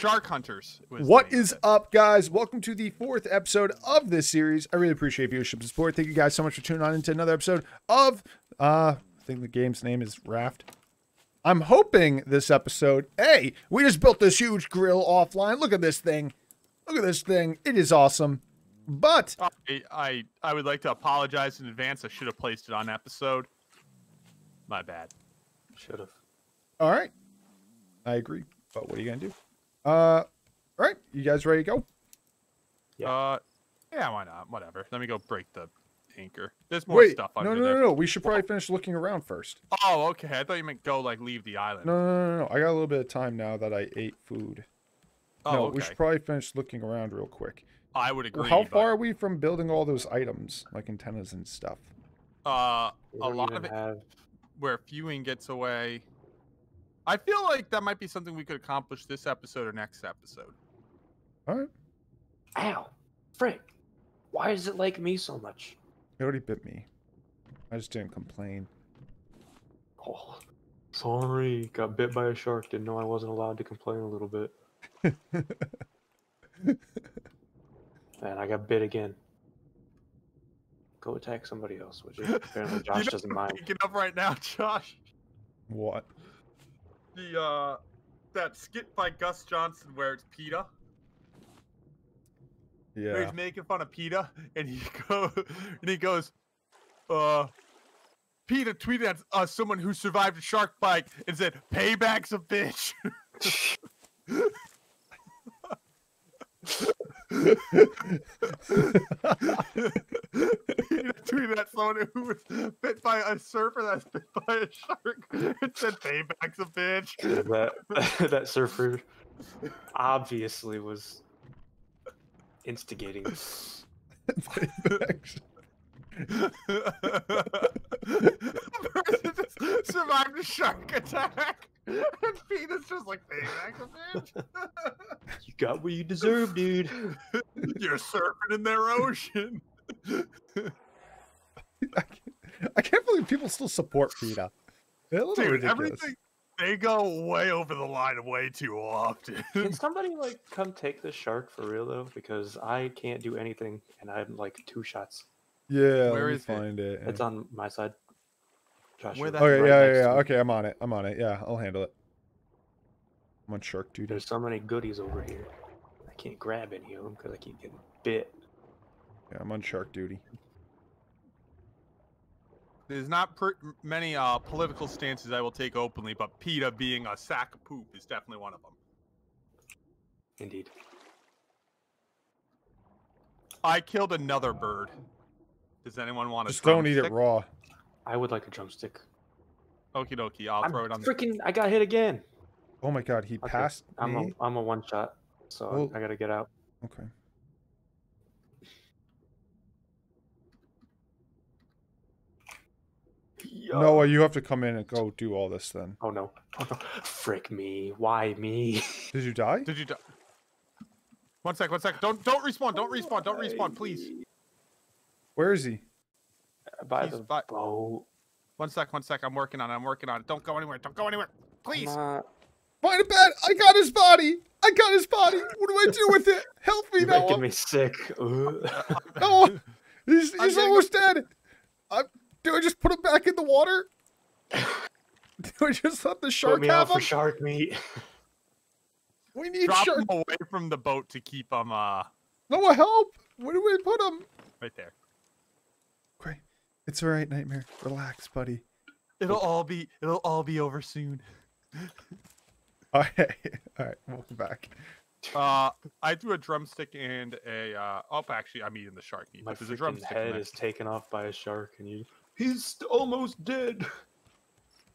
Shark Hunters. What is up, guys? Welcome to the 4th episode of this series. I really appreciate viewership and support. Thank you guys so much for tuning on into another episode of, I think the game's name is Raft. I'm hoping this episode, hey, we just built this huge grill offline. Look at this thing. Look at this thing. It is awesome. But I would like to apologize in advance. I should have placed it on episode. My bad. Should have. All right. I agree. But what are you going to do? All right, you guys ready to go? Yeah. Yeah, why not? Whatever. Let me go break the anchor. There's more stuff under there. No. We should probably finish looking around first. Oh, okay. I thought you meant go, like, leave the island. No. I got a little bit of time now that I ate food. Oh, no, okay. We should probably finish looking around real quick. I would agree. How far are we from building all those items, like antennas and stuff? A lot of it where Fewing gets away. I feel like that might be something we could accomplish this episode or next episode. All right. Ow. Frick. Why does it like me so much? It already bit me. I just didn't complain. Oh, sorry. Got bit by a shark. Didn't know I wasn't allowed to complain a little bit. Man, I got bit again. Go attack somebody else, which apparently Josh doesn't mind. You're up right now, Josh. What? The that skit by Gus Johnson where it's PETA. Yeah. Where he's making fun of PETA and he goes, PETA tweeted at someone who survived a shark bite and said, "Payback's a bitch." PETA tweeted at someone who was bit by a surfer that's bit by a shark and said, "Payback's a bitch." That surfer obviously was instigating. Paybacks. The person just survived a shark attack. And Peter's just like, "Payback's a bitch." You got what you deserve, dude. You're surfing in their ocean. I can't believe people still support PETA. Dude, everything, they go way over the line way too often. Can somebody, like, come take this shark for real, though? Because I can't do anything, and I'm, like, 2 shots. Yeah, where is it? It's on my side. Joshua. Okay, yeah. Okay, I'm on it. Yeah, I'll handle it. I'm on shark duty. There's so many goodies over here. I can't grab any of them because I keep getting bit. Yeah, I'm on shark duty. There's not many political stances I will take openly, but PETA being a sack of poop is definitely one of them. Indeed. I killed another bird. Does anyone want to? Just don't eat it raw. I would like a drumstick. Okie dokie, I'm throw it on. Freaking! I got hit again. Oh my god, he passed me. I'm a one shot, so I gotta get out. Okay. Yo. Noah, you have to come in and go do all this then. Oh no! Oh, no. Frick me! Why me? Did you die? Did you die? One sec! Don't respawn! Don't respawn! Please. Where is he? By the boat. One sec. I'm working on it. Don't go anywhere. Please. Find a bed. I got his body. What do I do with it? Help me, Noah. You're making me sick. Noah, he's almost dead. Do I just put him back in the water? Do I just let the shark have him? For shark meat. We need Drop shark. Him away from the boat to keep him. Noah, help! Where do we put him? Right there. It's all right, Nightmare. Relax, buddy. It'll all be over soon. All right. Welcome back. I threw a drumstick and a. Actually, I'm eating the shark meat. My freaking head is taken off by a shark, and he's almost dead.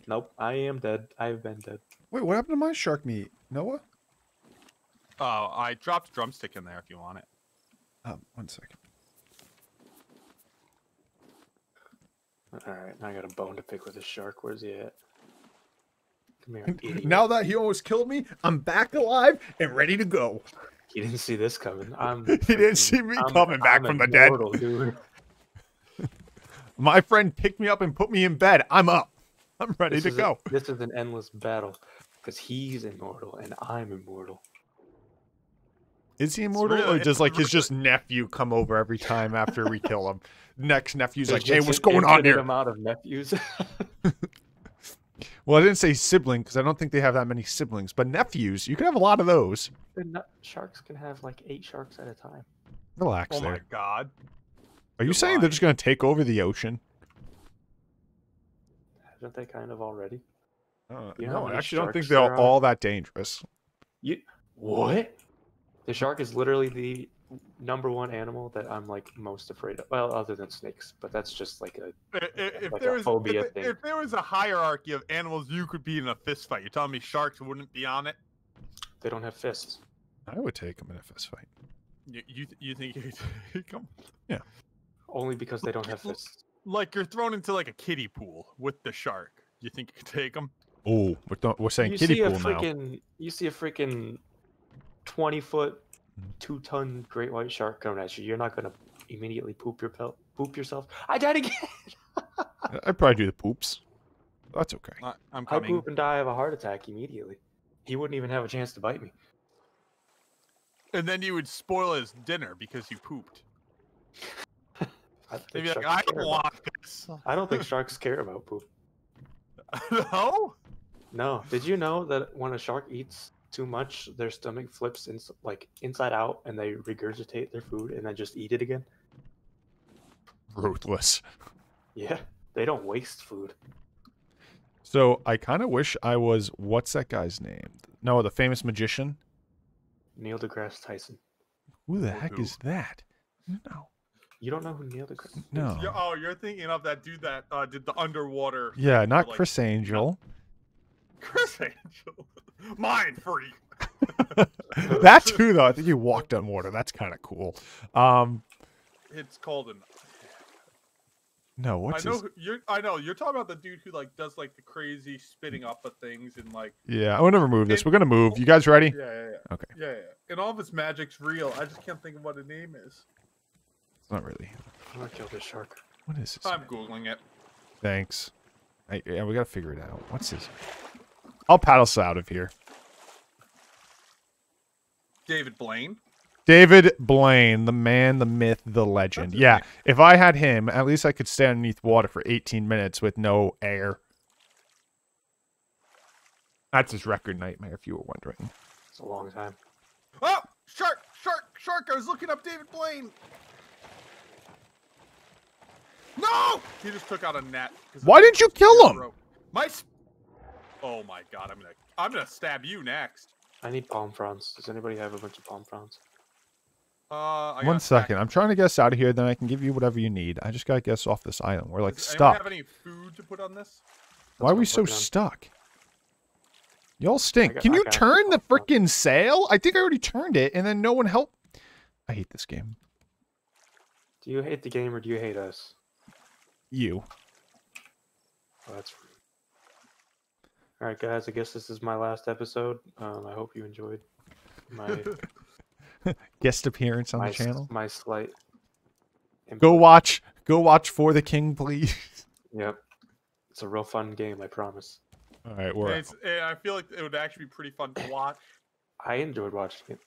Nope, I am dead. I've been dead. Wait, what happened to my shark meat, Noah? Oh, I dropped a drumstick in there. If you want it. One second. Alright, now I got a bone to pick with a shark. Where's he at? Come here, idiot. Now that he almost killed me, I'm back alive and ready to go. He didn't see this coming. He didn't see me coming back from the dead. Dude. My friend picked me up and put me in bed. I'm up. I'm ready to go. This is an endless battle because he's immortal and I'm immortal. Is he immortal, or just like his just nephew come over every time after we kill him? Next nephew's like, hey, what's going on here? Amount of nephews. Well, I didn't say sibling because I don't think they have that many siblings, but nephews, you can have a lot of those. Sharks can have like 8 sharks at a time. Relax. Oh there. My god. Are you saying they're just going to take over the ocean? Haven't they kind of already? No, I actually don't think they're all that dangerous. You what? The shark is literally the #1 animal that I'm like most afraid of. Well, other than snakes, but that's just like a, phobia thing. If there was a hierarchy of animals, you could be in a fist fight. You're telling me sharks wouldn't be on it? They don't have fists. I would take them in a fist fight. You think you take them? Yeah. Only because they don't have fists. Like you're thrown into like a kiddie pool with the shark. You think you can take them? Oh, we're saying kiddie pool now. You see a freaking 20-foot, 2-ton great white shark coming at you. You're not gonna immediately poop yourself. I died again. I probably do the poops. That's okay. I'm coming. I poop and die of a heart attack immediately. He wouldn't even have a chance to bite me. And then you would spoil his dinner because you pooped. Maybe like, I don't want this. I don't think sharks care about poop. No? No. Did you know that when a shark eats too much, their stomach flips inside out, and they regurgitate their food and then just eat it again? Ruthless. Yeah. They don't waste food. So I kind of wish I was, what's that guy's name? No, the famous magician? Neil deGrasse Tyson. Who the heck is that? No. You don't know who Neil deGrasse? No. Oh, you're thinking of that dude that did the underwater. Yeah, not like, Criss Angel. Criss Angel, mind free. That's who though. I think you walked on water. That's kind of cool. It's called an. No, what's I know you're talking about the dude who like does like the crazy spitting up of things and like. Yeah, I want to remove this. We're gonna move. You guys ready? Yeah, yeah, yeah. Okay. Yeah, yeah. And all of his magic's real. I just can't think of what the name is. Not really. I'm gonna kill this shark. What is this? I'm googling it. Thanks. Yeah, we gotta figure it out. What's this? I'll paddle us out of here. David Blaine. David Blaine, the man, the myth, the legend. Yeah, if I had him, at least I could stay underneath water for 18 minutes with no air. That's his record nightmare, if you were wondering. It's a long time. Oh, shark, shark, shark! I was looking up David Blaine. No! He just took out a net. Why didn't you kill him? Oh my god! I'm gonna stab you next. I need palm fronds. Does anybody have a bunch of palm fronds? One second. I'm trying to get us out of here. Then I can give you whatever you need. I just gotta get us off this island. We're like stuck. Do you have any food to put on this? Why are we so stuck? Y'all stink. Can you turn the freaking sail? I think I already turned it, and then no one helped. I hate this game. Do you hate the game or do you hate us? You. Oh, that's rude. All right, guys. I guess this is my last episode. I hope you enjoyed my guest appearance on the channel. My slight. Impact. Go watch For the King, please. Yep, it's a real fun game. I promise. All right, we're. I feel like it would actually be pretty fun to watch. I enjoyed watching it.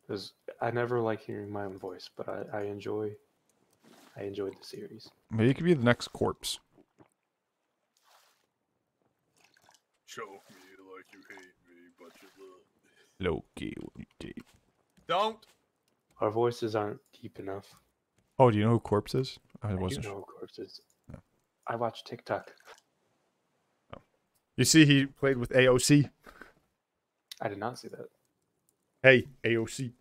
Because I never like hearing my own voice, but I enjoyed the series. Maybe you could be the next Corpse. Choke me like you hate me, but you love me. Loki. Don't. Our voices aren't deep enough. Oh, do you know who Corpse is? I wasn't sure. I do know who Corpse is. No. I watch TikTok. Oh. You see, he played with AOC. I did not see that. Hey, AOC.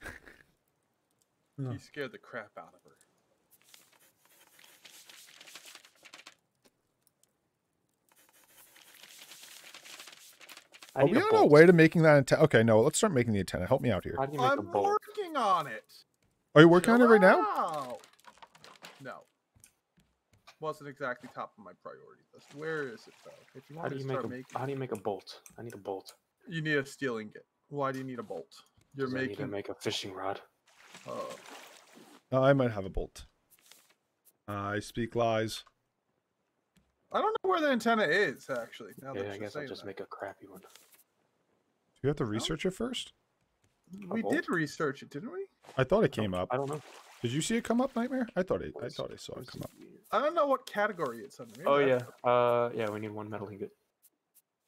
No. He scared the crap out of her. Are we on our way to making that antenna? Okay, no, let's start making the antenna. Help me out here. How do you make I'm working on it. Are you working on it right now? No. Wasn't exactly top of my priority list. Where is it, though? If you want how do you make a bolt? I need a bolt. You need a steel ingot. Why do you need a bolt? You're making. I need to make a fishing rod. Oh. I might have a bolt. I speak lies. I don't know where the antenna is, actually. Now yeah, I guess I'll just make a crappy one. you have to research it first? We did research it, didn't we? I thought it came up. I don't know. Did you see it come up, Nightmare? I thought I saw it come up. I don't know what category it's under. Oh yeah, yeah. We need one metal ingot.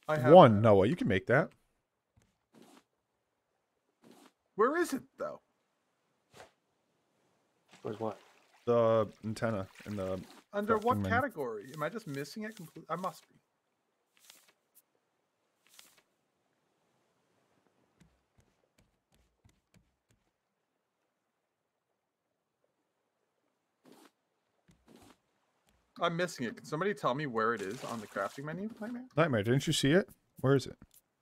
I have one. Noah, you can make that. Where is it though? Where's what? The antenna and the. Under what category? Am I just missing it completely? I must be. I'm missing it. Can somebody tell me where it is on the crafting menu? Nightmare? Nightmare, didn't you see it? Where is it?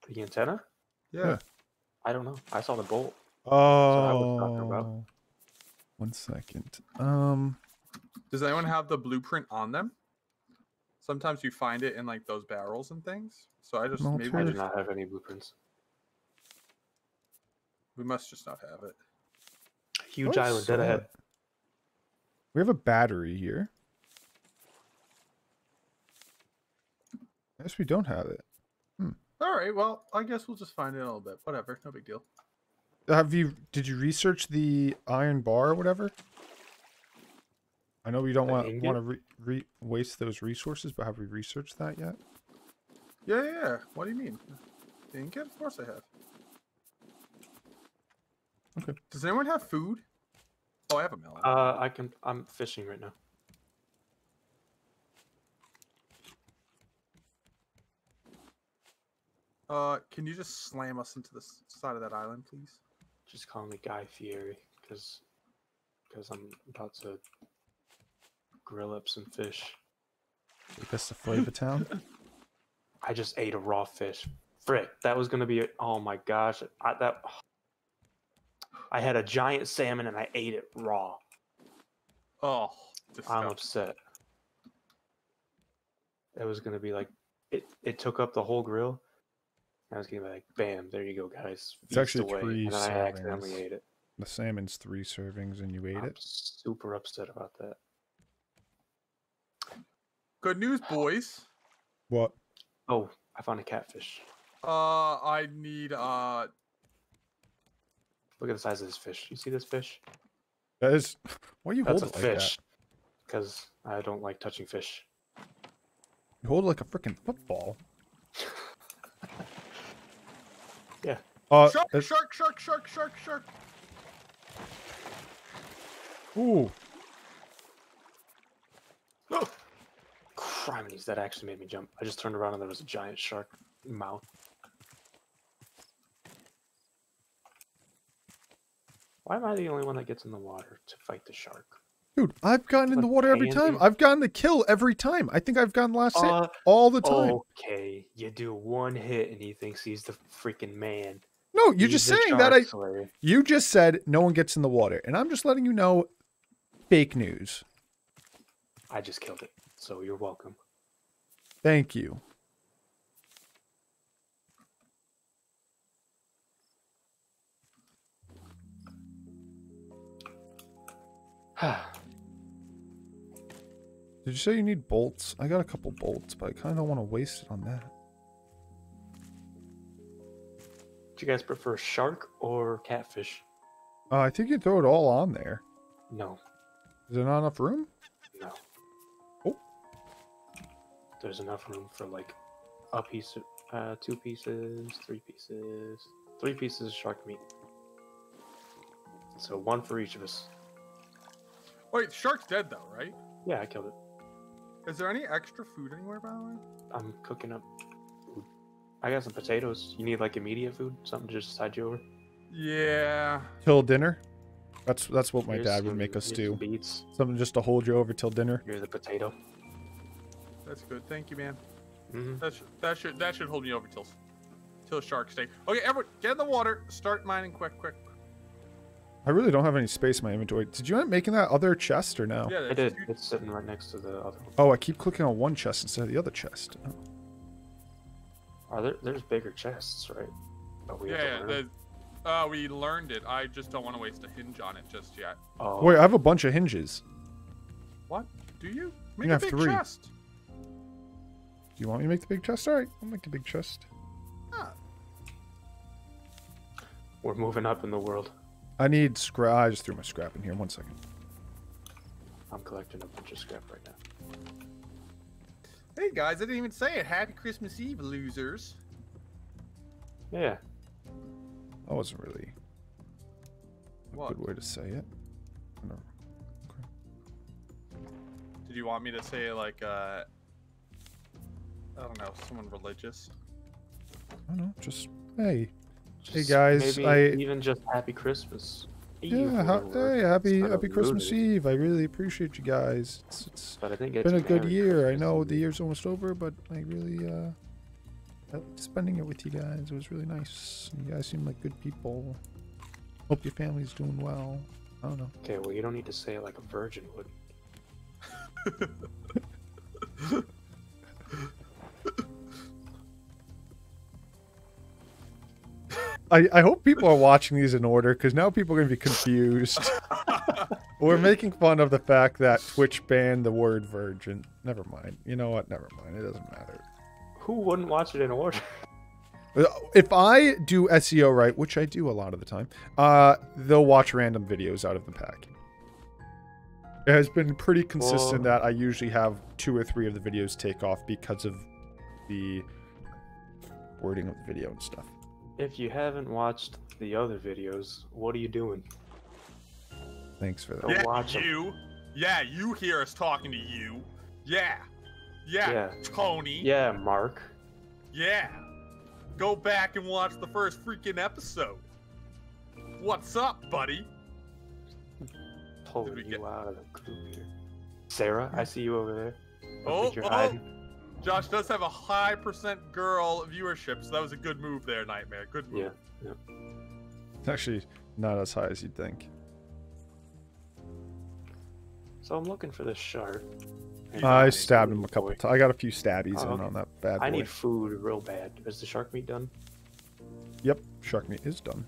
The antenna? Yeah. I don't know. I saw the bolt. Oh. 1 second. Does anyone have the blueprint on them? Sometimes you find it in like those barrels and things. So I just maybe I do not have any blueprints. We must just not have it. Huge island dead ahead. We have a battery here. I guess we don't have it. All right. Well, I guess we'll just find it in a little bit. Whatever. No big deal. Have you? Did you research the iron bar or whatever? I know we don't want to waste those resources, but have we researched that yet? Yeah, yeah. What do you mean? The ingot? Of course I have. Okay. Does anyone have food? Oh, I have a melon. I can. I'm fishing right now. Can you just slam us into the side of that island, please? Just call me Guy Fieri, because I'm about to grill up some fish. That's the flavor town? I just ate a raw fish. Frick, that was going to be... Oh my gosh. I had a giant salmon and I ate it raw. Oh, disgusting. I'm upset. It was going to be like... It took up the whole grill. I was gonna be like, bam, there you go, guys. It's actually three servings. And I accidentally ate it. The salmon's 3 servings, and you ate it. Super upset about that. Good news, boys. What? Oh, I found a catfish. I need Look at the size of this fish. You see this fish? That is. Why you hold it like that? That's a fish. Because I don't like touching fish. You hold it like a freaking football. Yeah. Shark. Ooh. Oh. Criminies, that actually made me jump. I just turned around and there was a giant shark mouth. Why am I the only one that gets in the water to fight the shark? Dude, I've gotten in the water every time. I've gotten the kill every time. I think I've gotten last hit all the time. Okay, you do one hit and he thinks he's the freaking man. No, you're just saying that You just said no one gets in the water, and I'm just letting you know fake news. I just killed it, so you're welcome. Thank you. Did you say you need bolts? I got a couple bolts, but I kind of don't want to waste it on that. Do you guys prefer shark or catfish? I think you throw it all on there. No. Is there not enough room? No. Oh. There's enough room for like a piece, 2 pieces, 3 pieces. 3 pieces of shark meat. So 1 for each of us. Wait, shark's dead though, right? Yeah, I killed it. Is there any extra food anywhere, by the way? I'm cooking up food. I got some potatoes. You need like immediate food? Something to just tide you over? Yeah. Till dinner? That's what my dad would make us do. Beets. Something just to hold you over till dinner. Here's a potato. That's good. Thank you, man. Mm-hmm. That should hold me over till shark steak. Okay, everyone, get in the water. Start mining quick. I really don't have any space in my inventory. Did you end up making that other chest or no? Yeah, I did. It's sitting right next to the other one. Oh, I keep clicking on one chest instead of the other chest. Oh. There's bigger chests, right? But we we learned it. I just don't want to waste a hinge on it just yet. Oh. Wait, I have a bunch of hinges. What? Do you? Make a big chest. Do you want me to make the big chest? All right, I'll make the big chest. We're moving up in the world. I need scrap. I just threw my scrap in here. 1 second. I'm collecting a bunch of scrap right now. Hey guys, I didn't even say it. Happy Christmas Eve, losers. Yeah. That wasn't really a good way to say it. No. Okay. Did you want me to say like, I don't know, someone religious? I don't know. Just hey. Hey guys, maybe even just Happy Christmas Eve. Yeah, happy Christmas Eve. I really appreciate you guys. It's been a good year. Christmas, I know the year's almost over, but I really spending it with you guys. It was really nice. You guys seem like good people. Hope your family's doing well. I don't know. Okay, well you don't need to say it like a virgin would. I hope people are watching these in order, because now people are going to be confused. We're making fun of the fact that Twitch banned the word virgin. Never mind. You know what? Never mind. It doesn't matter. Who wouldn't watch it in order? If I do SEO right, which I do a lot of the time, they'll watch random videos out of the pack. It has been pretty consistent that I usually have 2 or 3 of the videos take off because of the wording of the video and stuff. If you haven't watched the other videos, what are you doing? Thanks for that. Don't watch you. Yeah, you hear us talking to you. Yeah. Yeah, Tony. Yeah, Mark. Yeah. Go back and watch the first freaking episode. What's up, buddy? Pulling you out of the group here. Sarah, I see you over there. Oh. Josh does have a high % girl viewership, so that was a good move there, Nightmare. Good move. Yeah, yeah. It's actually not as high as you'd think. So I'm looking for this shark. I stabbed him a couple times. I got a few stabbies in on that bad boy. I need food real bad. Is the shark meat done? Yep, shark meat is done.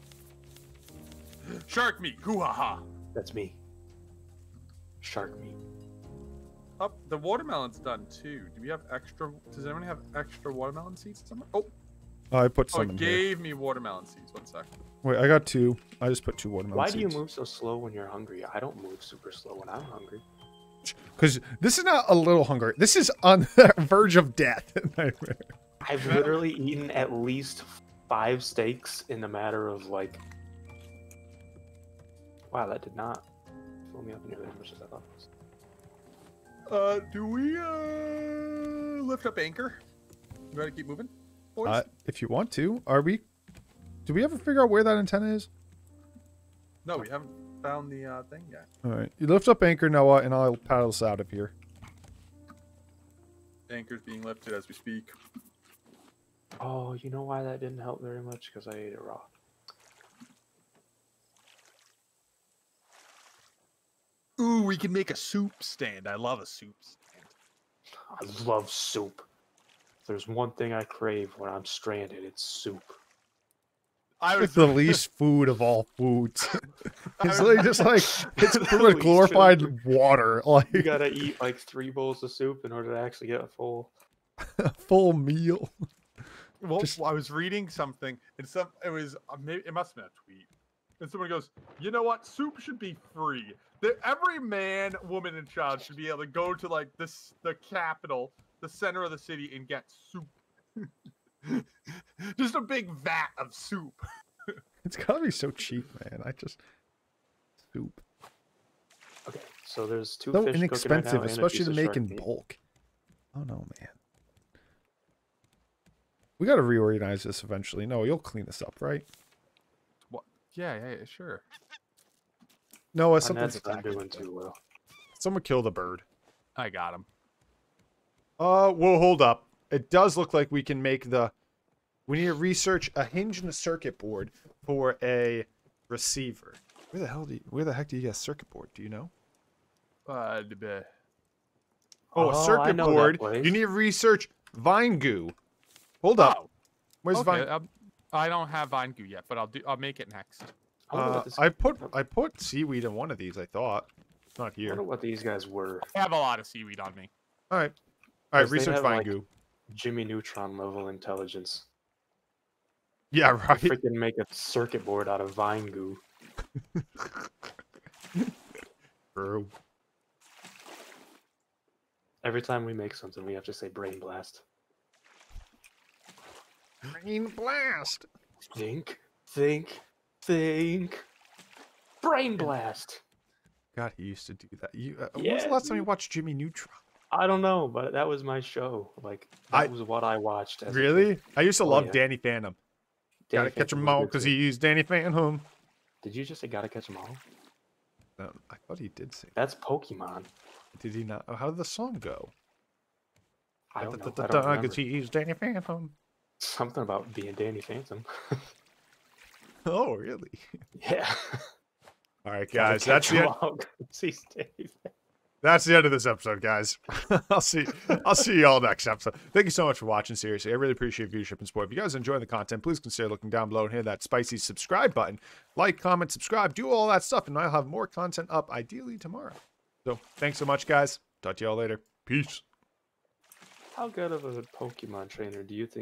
Shark meat, hoo-ha-ha. That's me. Shark meat. Oh, the watermelon's done too. Do we have extra? Does anyone have extra watermelon seeds somewhere? Oh, I put some. Oh, it gave me watermelon seeds. 1 second. Wait, I got 2. I just put 2 watermelon seeds. Why do you move so slow when you're hungry? I don't move super slow when I'm hungry. Because this is not a little hunger. This is on the verge of death. I've literally eaten at least 5 steaks in a matter of like. Wow, that did not fill me up nearly as much as I thought it was. Do we lift up anchor? You ready to keep moving, boys? If you want to. Are we? Do we ever figure out where that antenna is? No, we haven't found the thing yet. All right, you lift up anchor, Noah, and I'll paddle us out of here. Anchor's being lifted as we speak. Oh, you know why that didn't help very much? Because I ate it raw. Ooh, we can make a soup stand. I love a soup stand. I love soup. If there's one thing I crave when I'm stranded, it's soup. It's the least food of all foods. It's like, just like, it's pretty much glorified water. Like, you gotta eat like 3 bowls of soup in order to actually get a full meal. Well, I was reading something, and it must have been a tweet. And someone goes, you know what? Soup should be free. Every man, woman, and child should be able to go to like this, the capital, the center of the city, and get soup. Just a big vat of soup. It's gotta be so cheap, man. Soup. Okay, so there's 2 fish inexpensive, right now, especially to make in bulk. Oh no, man. We gotta reorganize this eventually. No, you'll clean this up, right? Yeah, sure. No, something's doing too well. Someone kill the bird. I got him. Well, hold up. It does look like we can make the... We need to research a hinge in the circuit board for a receiver. Where the heck do you get a circuit board? Do you know? A circuit board. You need to research vine goo. Hold up. Oh. Where's vine? I don't have vine goo yet, but I'll make it next. I put seaweed in one of these. I thought it's not here. I don't know what these guys were. I have a lot of seaweed on me. All right, research vine goo. Jimmy Neutron level intelligence. Yeah, right. Freaking make a circuit board out of vine goo. Bro. Every time we make something, we have to say brain blast. Brain blast! Think. Brain blast! God, he used to do that. When was the last time you watched Jimmy Neutron? I don't know, but that was my show. Like, that was what I watched. Really? I used to love Danny Phantom. Gotta catch 'em all because he used Danny Phantom. Did you just say gotta catch 'em all? No, I thought he did say that. That's Pokemon. Did he not? How did the song go? I don't know. Because he used Danny Phantom. Something about being Danny Phantom. Oh, really? Yeah. All right, guys. That's the end. That's the end of this episode, guys. I'll see you all next episode. Thank you so much for watching. Seriously, I really appreciate viewership and support. If you guys enjoy the content, please consider looking down below and hit that spicy subscribe button. Like, comment, subscribe, do all that stuff, and I'll have more content up ideally tomorrow. So thanks so much, guys. Talk to you all later. Peace. How good of a Pokemon trainer do you think?